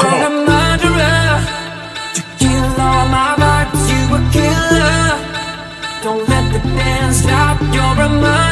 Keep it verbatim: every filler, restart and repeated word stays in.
You're a murderer, you kill all my vibes, you a killer. Don't let the band stop, you're a murderer.